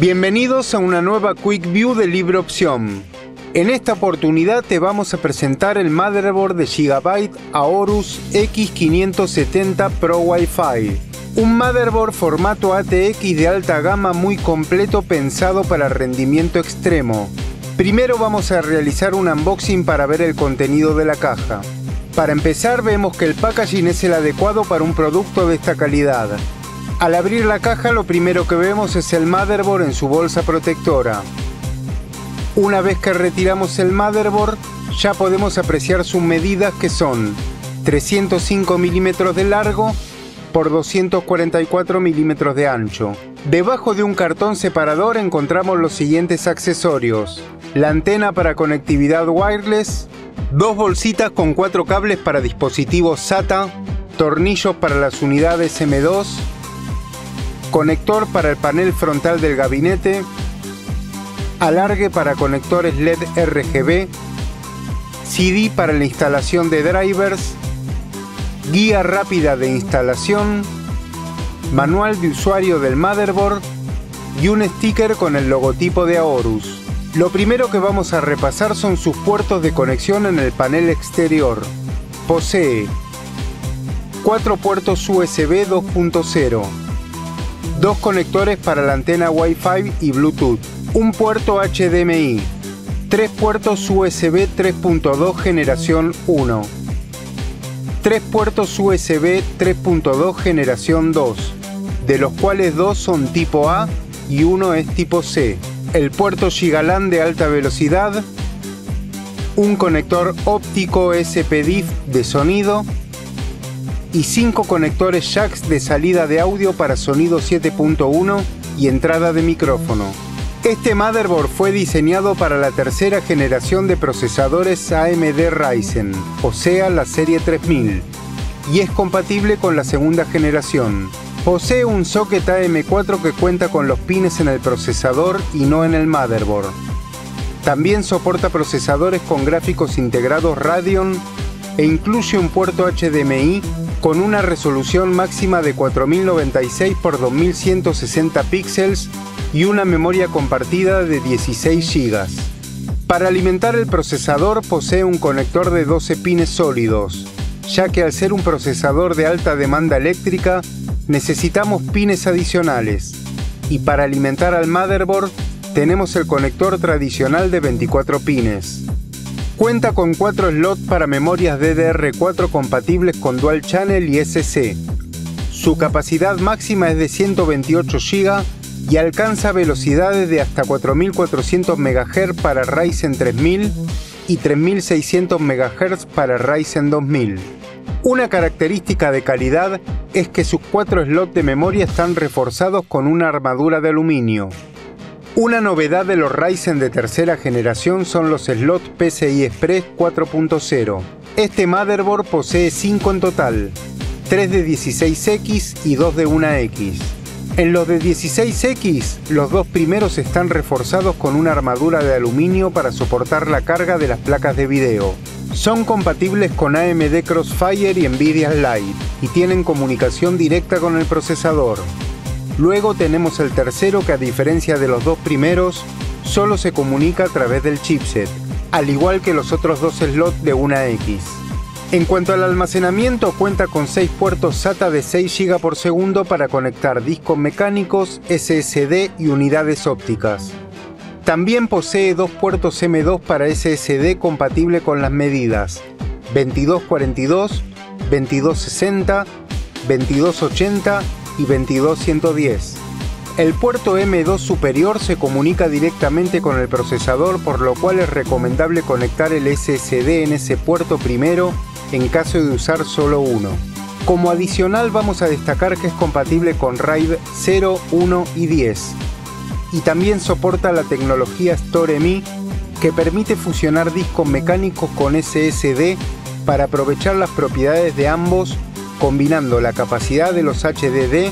Bienvenidos a una nueva Quick View de LibreOpción. En esta oportunidad te vamos a presentar el motherboard de Gigabyte Aorus X570 Pro Wi-Fi. Un motherboard formato ATX de alta gama muy completo pensado para rendimiento extremo. Primero vamos a realizar un unboxing para ver el contenido de la caja. Para empezar vemos que el packaging es el adecuado para un producto de esta calidad. Al abrir la caja lo primero que vemos es el motherboard en su bolsa protectora. Una vez que retiramos el motherboard ya podemos apreciar sus medidas, que son 305 milímetros de largo por 244 milímetros de ancho. Debajo de un cartón separador encontramos los siguientes accesorios: la antena para conectividad wireless, dos bolsitas con 4 cables para dispositivos SATA, tornillos para las unidades M2, conector para el panel frontal del gabinete, alargue para conectores LED RGB, CD para la instalación de drivers, guía rápida de instalación, manual de usuario del motherboard y un sticker con el logotipo de Aorus. Lo primero que vamos a repasar son sus puertos de conexión en el panel exterior. Posee 4 puertos USB 2.0, 2 conectores para la antena Wi-Fi y Bluetooth, un puerto HDMI, 3 puertos USB 3.2 generación 1, 3 puertos USB 3.2 generación 2, de los cuales 2 son tipo A y 1 es tipo C, el puerto GigaLAN de alta velocidad, un conector óptico SPDIF de sonido y 5 conectores jacks de salida de audio para sonido 7.1 y entrada de micrófono. Este motherboard fue diseñado para la tercera generación de procesadores AMD Ryzen, o sea la serie 3000, y es compatible con la segunda generación. Posee un socket AM4 que cuenta con los pines en el procesador y no en el motherboard. También soporta procesadores con gráficos integrados Radeon e incluye un puerto HDMI con una resolución máxima de 4096 x 2160 píxeles y una memoria compartida de 16 GB. Para alimentar el procesador posee un conector de 12 pines sólidos, ya que al ser un procesador de alta demanda eléctrica necesitamos pines adicionales, y para alimentar al motherboard tenemos el conector tradicional de 24 pines. Cuenta con 4 slots para memorias DDR4 compatibles con Dual Channel y SC. Su capacidad máxima es de 128 GB y alcanza velocidades de hasta 4400 MHz para Ryzen 3000 y 3600 MHz para Ryzen 2000. Una característica de calidad es que sus 4 slots de memoria están reforzados con una armadura de aluminio. Una novedad de los Ryzen de tercera generación son los slots PCI Express 4.0. Este motherboard posee 5 en total, 3 de 16X y 2 de 1X. En los de 16X, los 2 primeros están reforzados con una armadura de aluminio para soportar la carga de las placas de video. Son compatibles con AMD Crossfire y Nvidia Lite y tienen comunicación directa con el procesador. Luego tenemos el tercero que, a diferencia de los 2 primeros, solo se comunica a través del chipset, al igual que los otros 2 slots de 1X. En cuanto al almacenamiento, cuenta con 6 puertos SATA de 6 GB por segundo para conectar discos mecánicos, SSD y unidades ópticas. También posee 2 puertos M2 para SSD compatible con las medidas 2242, 2260, 2280 y 22110. El puerto M2 superior se comunica directamente con el procesador, por lo cual es recomendable conectar el SSD en ese puerto primero en caso de usar solo uno. Como adicional vamos a destacar que es compatible con RAID 0, 1 y 10. Y también soporta la tecnología StoreMi, que permite fusionar discos mecánicos con SSD para aprovechar las propiedades de ambos, combinando la capacidad de los HDD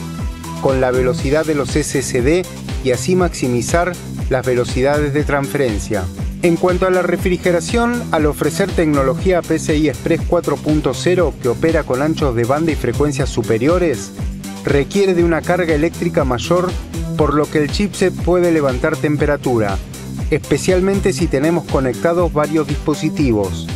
con la velocidad de los SSD y así maximizar las velocidades de transferencia. En cuanto a la refrigeración, al ofrecer tecnología PCI Express 4.0 que opera con anchos de banda y frecuencias superiores, requiere de una carga eléctrica mayor por lo que el chipset puede levantar temperatura, especialmente si tenemos conectados varios dispositivos.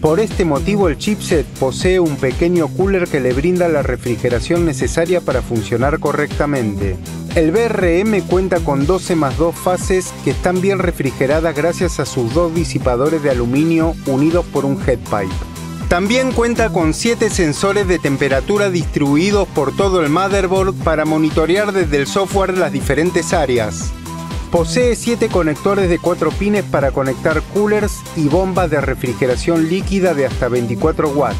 Por este motivo el chipset posee un pequeño cooler que le brinda la refrigeración necesaria para funcionar correctamente. El VRM cuenta con 12+2 fases que están bien refrigeradas gracias a sus dos disipadores de aluminio unidos por un headpipe. También cuenta con 7 sensores de temperatura distribuidos por todo el motherboard para monitorear desde el software las diferentes áreas. Posee 7 conectores de 4 pines para conectar coolers y bombas de refrigeración líquida de hasta 24 watts,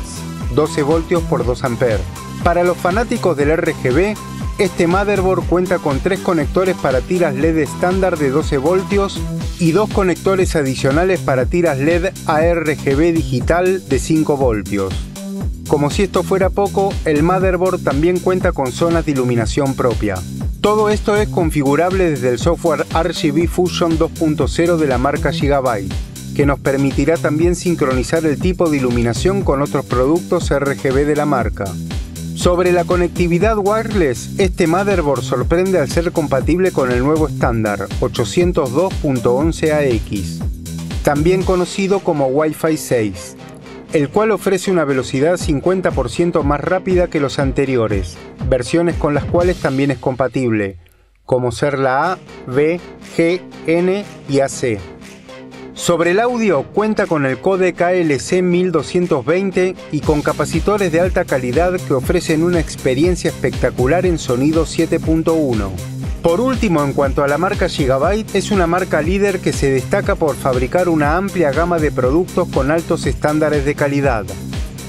12 voltios por 2 amperes. Para los fanáticos del RGB, este motherboard cuenta con 3 conectores para tiras LED estándar de 12 voltios y 2 conectores adicionales para tiras LED a RGB digital de 5 voltios. Como si esto fuera poco, el motherboard también cuenta con zonas de iluminación propia. Todo esto es configurable desde el software RGB Fusion 2.0 de la marca Gigabyte, que nos permitirá también sincronizar el tipo de iluminación con otros productos RGB de la marca. Sobre la conectividad wireless, este motherboard sorprende al ser compatible con el nuevo estándar 802.11ax, también conocido como Wi-Fi 6, el cual ofrece una velocidad 50% más rápida que los anteriores, versiones con las cuales también es compatible, como ser la A, B, G, N y AC. Sobre el audio, cuenta con el codec ALC1220 y con capacitores de alta calidad que ofrecen una experiencia espectacular en sonido 7.1. Por último, en cuanto a la marca Gigabyte, es una marca líder que se destaca por fabricar una amplia gama de productos con altos estándares de calidad.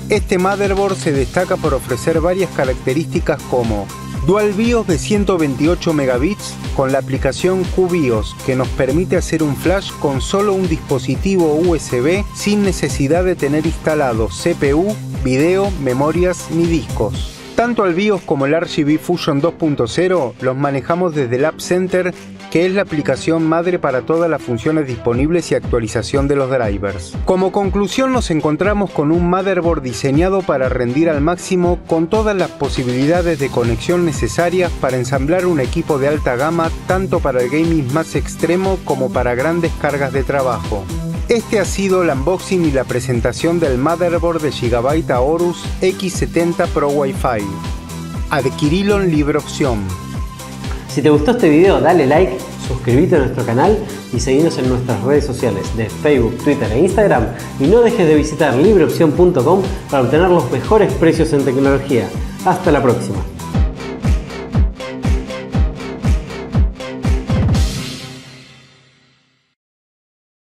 Este motherboard se destaca por ofrecer varias características como Dual BIOS de 128 megabits con la aplicación QBIOS que nos permite hacer un flash con solo un dispositivo USB sin necesidad de tener instalado CPU, video, memorias ni discos. Tanto el BIOS como el RGB Fusion 2.0 los manejamos desde el App Center, que es la aplicación madre para todas las funciones disponibles y actualización de los drivers. Como conclusión, nos encontramos con un motherboard diseñado para rendir al máximo con todas las posibilidades de conexión necesarias para ensamblar un equipo de alta gama tanto para el gaming más extremo como para grandes cargas de trabajo. Este ha sido el unboxing y la presentación del motherboard de Gigabyte Aorus X570 Pro Wi-Fi. Adquirilo en LibreOpción. Si te gustó este video, dale like, suscríbete a nuestro canal y seguinos en nuestras redes sociales de Facebook, Twitter e Instagram. Y no dejes de visitar LibreOpción.com para obtener los mejores precios en tecnología. Hasta la próxima.